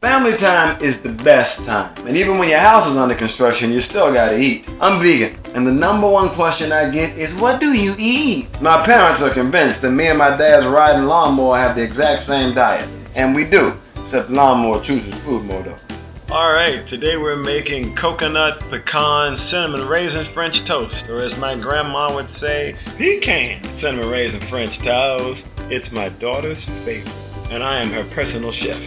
Family time is the best time, and even when your house is under construction, you still gotta eat. I'm vegan, and the number one question I get is, what do you eat? My parents are convinced that me and my dad's riding lawnmower have the exact same diet, and we do, except lawnmower chooses food more though. Alright, today we're making coconut, pecan, cinnamon raisin French toast, or as my grandma would say, pecan cinnamon raisin French toast. It's my daughter's favorite, and I am her personal chef.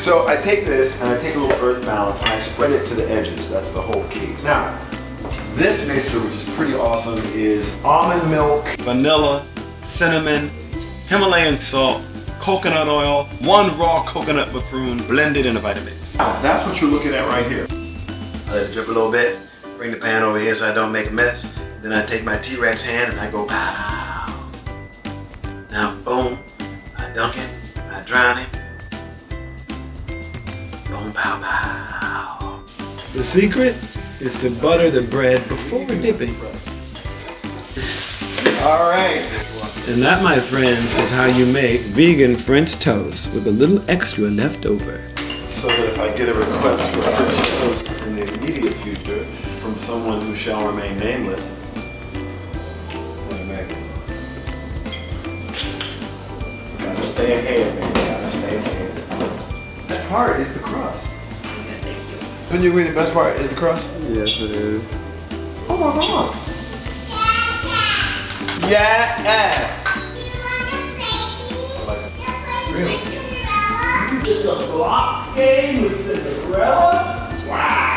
So I take this and I take a little Earth Balance and I spread it to the edges. That's the whole key. Now, this mixture, which is pretty awesome, is almond milk, vanilla, cinnamon, Himalayan salt, coconut oil, one raw coconut macaroon blended in a Vitamix. Now, that's what you're looking at right here. I let it drip a little bit, bring the pan over here so I don't make a mess. Then I take my T-Rex hand and I go pow. Now, boom, I dunk it, I drown it. Boom, pow, pow. The secret is to butter the bread before dipping. All right. And that, my friends, is how you make vegan French toast with a little extra left over. So that if I get a request for French toast in the immediate future from someone who shall remain nameless, what a magnet. Gotta stay ahead, baby. Gotta stay ahead. Part is the crust. Don't you agree the best part is the crust? Yes, it is. Oh my God. Yes. You want to say me? Really? You did the block game with Cinderella? Wow.